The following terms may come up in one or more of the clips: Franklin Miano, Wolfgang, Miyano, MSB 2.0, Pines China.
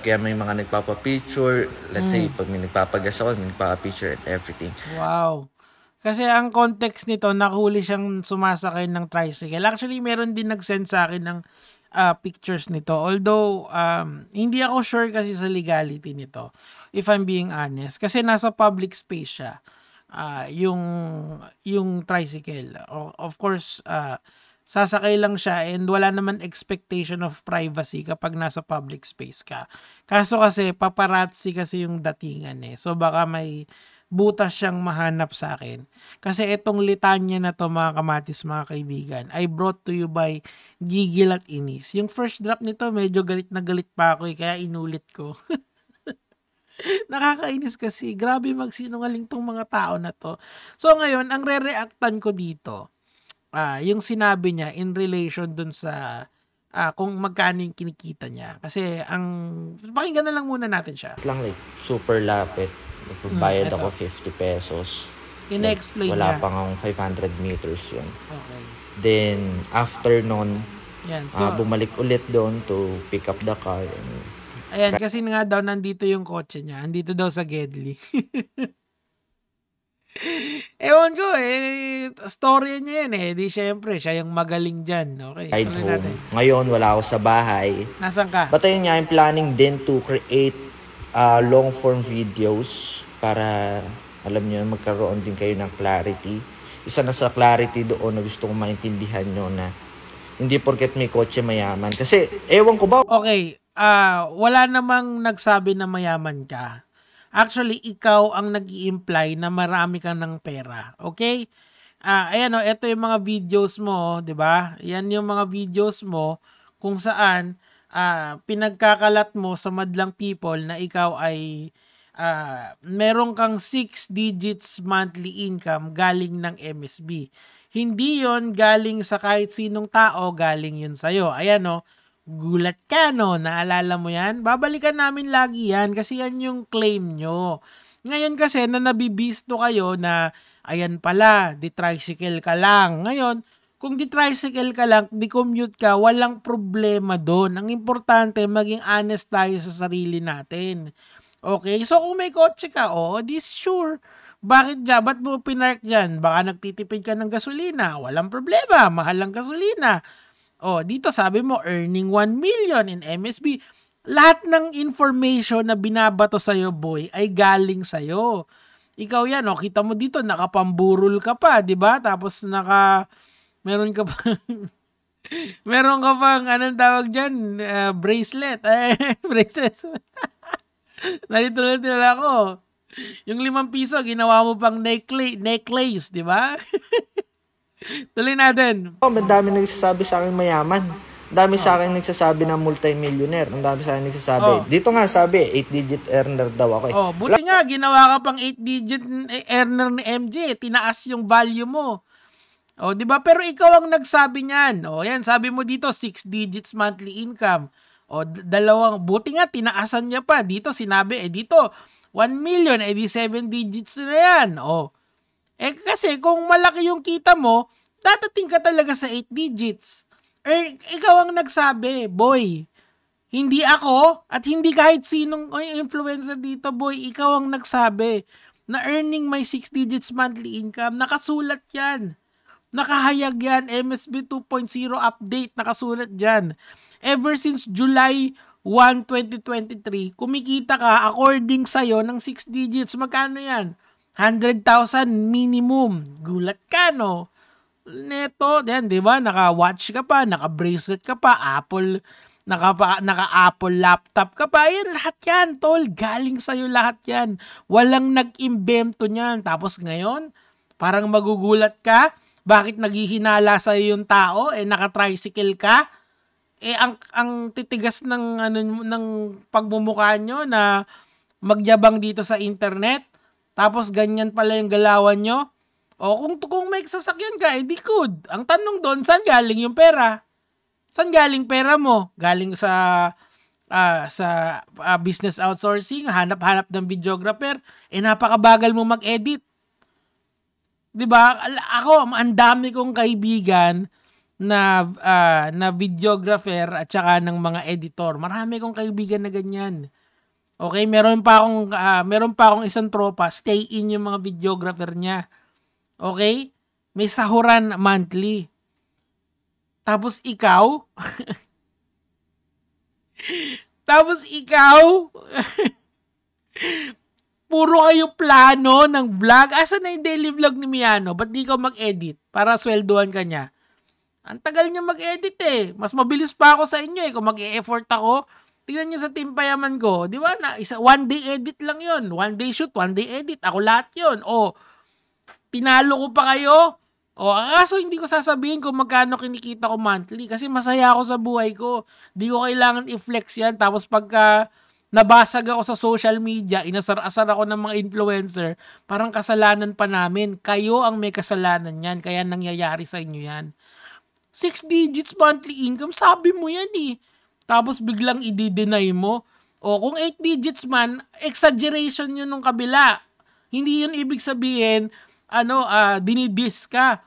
Kaya may mga nagpapapicture. Let's say, pag may nagpapagas ako, may nagpapapicture and everything. Wow. Kasi ang context nito, nakahuli siyang sumasakay ng tricycle. Actually, meron din nag-send sa akin ng pictures nito. Although, hindi ako sure kasi sa legality nito, if I'm being honest. Kasi nasa public space siya. Yung tricycle. Of course, sasakay lang siya and wala naman expectation of privacy kapag nasa public space ka. Kaso kasi, paparazzi kasi yung datingan eh. So baka may butas siyang mahanap sa akin. Kasi itong litanya na to mga kamatis, mga kaibigan, I brought to you by Gigil at Inis. Yung first drop nito, medyo galit na galit pa ako eh, kaya inulit ko. Nakakainis kasi. Grabe magsinungaling tong mga tao na to. So ngayon, ang re-reactan ko dito, yung sinabi niya in relation dun sa kung magkano yung kinikita niya. Kasi ang... Pakinggan na lang muna natin siya. Lang, like, super lapit. Nagbayad ako 50 pesos. Ina-explain like, wala niya. Wala pang 500 meters yun. Okay. Then, after nun, so, bumalik ulit doon to pick up the car and ayan, kasi nga daw nandito yung kotse niya. Nandito daw sa Gedli. Ewan ko eh. Storya niya yan eh. Di syempre, siya yung magaling dyan. Okay. Ngayon, wala ako sa bahay. Nasaan ka? But ayun nga, I'm planning din to create long form videos para, alam nyo, magkaroon din kayo ng clarity. Isa na sa clarity doon na gusto kong maintindihan nyo na hindi porket may kotse mayaman. Kasi, ewan ko ba? Okay. Wala namang nagsabi na mayaman ka. Actually, ikaw ang nag-i-imply na marami kang ng pera. Okay? Ayan o, ito yung mga videos mo, di ba? Yan yung mga videos mo kung saan pinagkakalat mo sa madlang people na ikaw ay meron kang 6 digits monthly income galing ng MSB. Hindi yon galing sa kahit sinong tao, galing yun sa'yo. Ayan o. Gulat ka, no? Naalala mo yan? Babalikan namin lagi yan kasi yan yung claim nyo. Ngayon kasi na nabibisto kayo na ayan pala, di-tricycle ka lang. Ngayon, kung di-tricycle ka lang, di-commute ka, walang problema doon. Ang importante, maging honest tayo sa sarili natin. Okay? So kung may kotse ka, this sure. Bakit dyan? Ba't mo pinark dyan? Baka nagtitipid ka ng gasolina. Walang problema. Mahal ang gasolina. Dito sabi mo, earning 1 million in MSB. Lahat ng information na binabato sa'yo, boy, ay galing sa'yo. Ikaw yan, kita mo dito, nakapamburol ka pa, di ba? Tapos meron ka pa, meron ka pang, anong tawag dyan? Bracelet. Bracelets. Narito na tila ako. Yung 5 piso, ginawa mo pang necklace, di ba? Tuloy natin. Ang dami nagsasabi sa akin mayaman. Ang dami sa akin nagsasabi na multi-millionaire. Ang dami sa akin nagsasabi. Dito nga sabi, 8-digit earner daw ako. Buti nga, ginawa ka pang 8-digit earner ni MJ. Tinaas yung value mo. Di ba? Pero ikaw ang nagsabi niyan. Yan, sabi mo dito, 6 digits monthly income. Dalawang, buti nga, tinaasan niya pa. Dito, sinabi, dito, 1 million, di 7 digits na yan. Kasi kung malaki yung kita mo, dadating ka talaga sa 8 digits. Ikaw ang nagsabi, boy. Hindi ako at hindi kahit sinong influencer dito, boy. Ikaw ang nagsabi na earning my 6 digits monthly income. Nakasulat yan. Nakahayag yan. MSB 2.0 update. Nakasulat yan. Ever since July 1, 2023, kumikita ka according sa'yo ng 6 digits. Magkano yan? 100,000 minimum. Gulat ka, no? Neto, yan, di ba? Naka-watch ka pa, naka-bracelet ka pa, Apple, naka-Apple laptop ka pa. Yan, lahat yan, tol. Galing sa'yo lahat yan. Walang nag-imbento niyan. Tapos ngayon, parang magugulat ka. Bakit naghihinala sa'yo yung tao? Naka-tricycle ka? Ang titigas ng pagmumukha nyo na magyabang dito sa internet. Tapos ganyan pala yung galawan nyo. Kung may sasakyan ka, di good. Ang tanong doon, saan galing yung pera? Saan galing pera mo? Galing sa business outsourcing, hanap-hanap ng videographer, napakabagal mo mag-edit. Diba? Ako, ang dami kong kaibigan na videographer at saka ng mga editor. Marami kong kaibigan na ganyan. Okay, meron pa akong isang tropa, stay in yung mga videographer niya. Okay? May sahuran monthly. Tapos ikaw? Tapos ikaw? Puro kayo plano ng vlog. Asan na yung daily vlog ni Miyano? Ba't di ka mag-edit para sweldoan ka niya? Ang tagal niya mag-edit eh. Mas mabilis pa ako sa inyo eh. Kung mag-e-effort ako, tignan niyo sa team payaman ko. Di ba? One day edit lang yon. One day shoot, one day edit. Ako lahat yon. O, pinalo ko pa kayo. O, kaso hindi ko sasabihin kung magkano kinikita ko monthly. Kasi masaya ako sa buhay ko. Di ko kailangan i-flex yan. Tapos pagka nabasag ako sa social media, inasar-asar ako ng mga influencer, parang kasalanan pa namin. Kayo ang may kasalanan yan, kaya nangyayari sa inyo yan. 6 digits monthly income, sabi mo yan eh. Tapos biglang i-deny mo. O kung 8 digits man, exaggeration yun ng kabila. Hindi yun ibig sabihin, dinidis ka.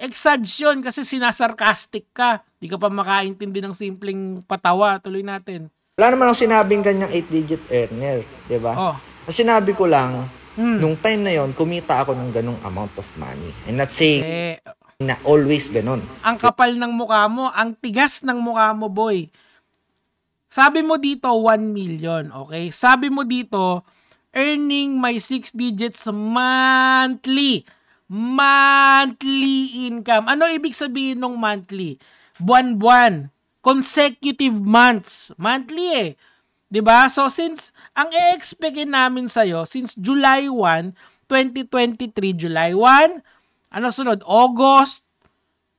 Exaggeration kasi sinasarcastic ka. Di ka pa makaintindi ng simpleng patawa. Tuloy natin. Wala naman akong sinabing ganyang 8-digit earner, di ba? Oh. Sinabi ko lang, nung time na yon kumita ako ng ganong amount of money. And not saying na always ganon. Ang kapal ng mukha mo, ang tigas ng mukha mo, boy. Sabi mo dito, 1 million, okay? Sabi mo dito, earning my 6 digits monthly. Monthly income. Ano ibig sabihin ng monthly? Buwan-buwan. Consecutive months. Monthly eh. Diba? So since, ang e-expectin namin sa'yo, since July 1, 2023, July 1, ano sunod? August,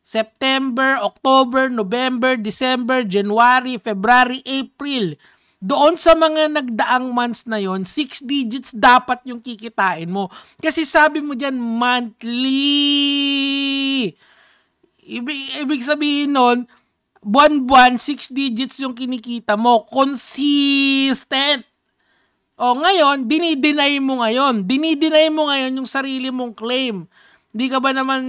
September, October, November, December, January, February, April. Doon sa mga nagdaang months na yon, 6 digits dapat yung kikitain mo. Kasi sabi mo dyan, monthly. Ibig sabihin nun, buwan-buwan, 6 digits yung kinikita mo. Consistent. O ngayon, dinideny mo ngayon. Dinideny mo ngayon yung sarili mong claim. Hindi ka ba naman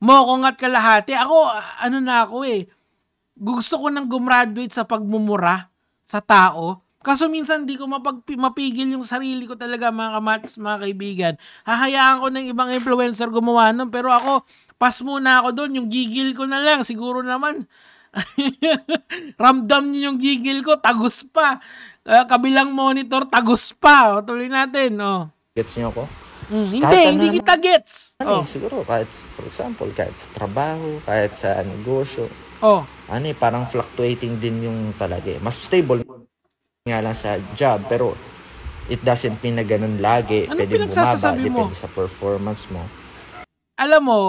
mokongat kalahati? Ako, gusto ko nang gumraduate sa pagmumura sa tao. Kaso minsan hindi ko mapigil yung sarili ko talaga, mga kamats, mga kaibigan. Hahayaan ko ng ibang influencer gumawa nun, pero ako, pas muna ako doon, yung gigil ko na lang. Siguro naman, ramdam niyo yung gigil ko, tagos pa. Kabilang monitor, tagos pa. O, tuloy natin. O. Gets niyo ako? Hindi kita gets. Siguro, kahit, for example, kahit sa trabaho, kahit sa negosyo. Parang fluctuating din yung talaga. Mas stable nga lang sa job, pero it doesn't mean na ganun lagi. Pwede bumaba, depende sa performance mo. Alam mo,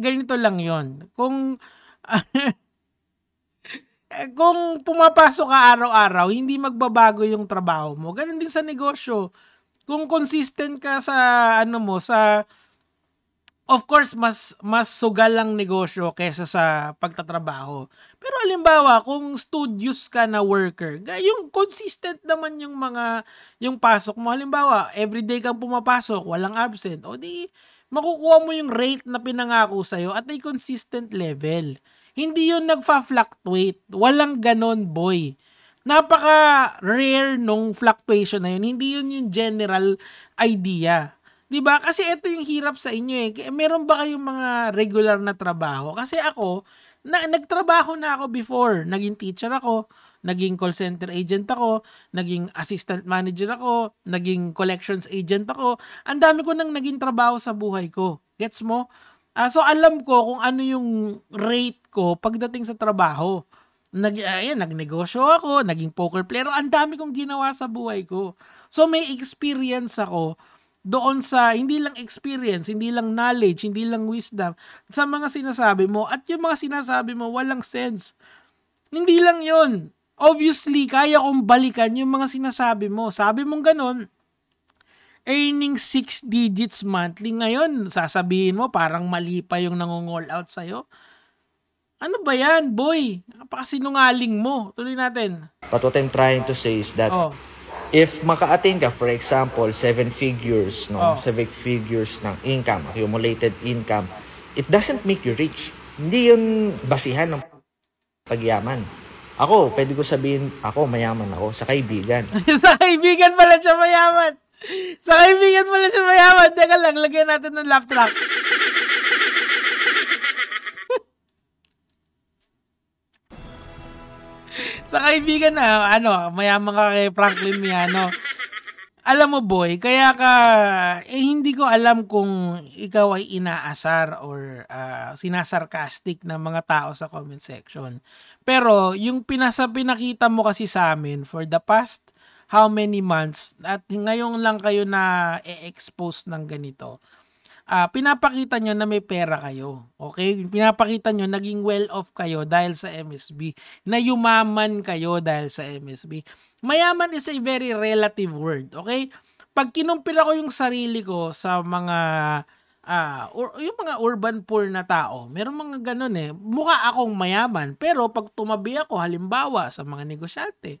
ganito lang yon. Kung kung pumapasok ka araw-araw, hindi magbabago yung trabaho mo. Ganun din sa negosyo. Kung consistent ka sa of course mas sugal lang negosyo kaysa sa pagtatrabaho. Pero halimbawa, kung studious ka na worker, yung consistent naman yung pasok mo. Halimbawa, everyday kang pumapasok, walang absent. O di makukuha mo yung rate na pinangako sa'yo at ay consistent level. Hindi yun nagfa-fluctuate. Walang ganon, boy. Napaka-rare nung fluctuation na yun. Hindi yun yung general idea. Diba? Kasi ito yung hirap sa inyo eh. Meron ba kayong mga regular na trabaho? Kasi ako, nagtrabaho na ako before. Naging teacher ako, naging call center agent ako, naging assistant manager ako, naging collections agent ako. Ang dami ko nang naging trabaho sa buhay ko. Gets mo? So alam ko kung ano yung rate ko pagdating sa trabaho. Nagnegosyo ako, naging poker player. Ang dami kong ginawa sa buhay ko. So may experience ako doon sa, hindi lang experience, hindi lang knowledge, hindi lang wisdom, sa mga sinasabi mo. At yung mga sinasabi mo, walang sense. Hindi lang yun. Obviously, kaya kong balikan yung mga sinasabi mo. Sabi mong ganun, earning 6 digits monthly. Ngayon, sasabihin mo, parang mali pa yung nangongol out sa'yo. Ano ba yan, boy? Napakasinungaling mo. Tuloy natin. But what I'm trying to say is that if maka-attain ka, for example, 7 figures ng income, accumulated income, it doesn't make you rich. Hindi yun basihan ng pagyaman. Ako, pwede ko sabihin, ako, mayaman ako sa kaibigan. Sa kaibigan pala siya mayaman. Sa kaibigan pala siya mayaman. Teka lang, lagyan natin ng laugh track. Sa kaibigan na, ano, mayaman ka kay Franklin Miano. Alam mo boy, kaya ka, eh, hindi ko alam kung ikaw ay inaasar or sinasarcastic ng mga tao sa comment section. Pero yung pinakita mo kasi sa amin for the past how many months at ngayon lang kayo na e-expose ng ganito, pinapakita nyo na may pera kayo. Okay? Pinapakita nyo naging well-off kayo dahil sa MSB. Na yumaman kayo dahil sa MSB. Mayaman is a very relative word, okay? Pag kinumpira ko yung sarili ko sa mga, yung mga urban poor na tao, meron mga ganun eh, mukha akong mayaman, pero pag tumabi ako, halimbawa, sa mga negosyante,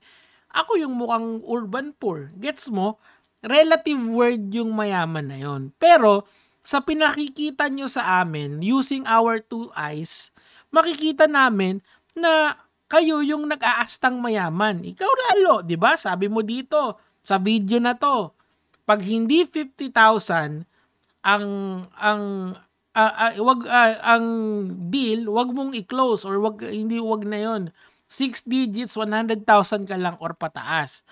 ako yung mukhang urban poor. Gets mo? Relative word yung mayaman na yun. Pero, sa pinakikita nyo sa amin, using our two eyes, makikita namin na kayo yung nag-aastang mayaman. Ikaw lalo, di ba? Sabi mo dito, sa video na to, pag hindi 50,000 ang deal, wag mong i-close or wag na yon. 6 digits, 100,000 ka lang or pataas.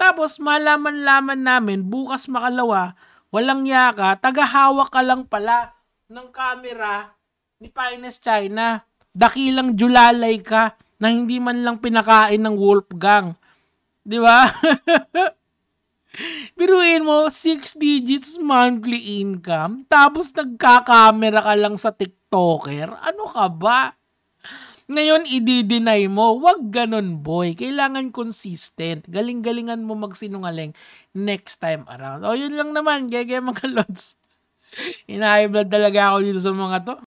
Tapos malaman-laman namin, bukas makalawa, walang yaka, tagahawak ka lang pala ng camera ni Pines China. Dakilang julalay ka na hindi man lang pinakain ng Wolfgang. Di ba? Biruin mo, 6 digits monthly income, tapos nagkakamera ka lang sa TikToker. Ano ka ba? Ngayon, i-deny mo. Wag ganun, boy. Kailangan consistent. Galing-galingan mo magsinungaling next time around. O, yun lang naman. Gege, mga lods. High blood talaga ako dito sa mga to.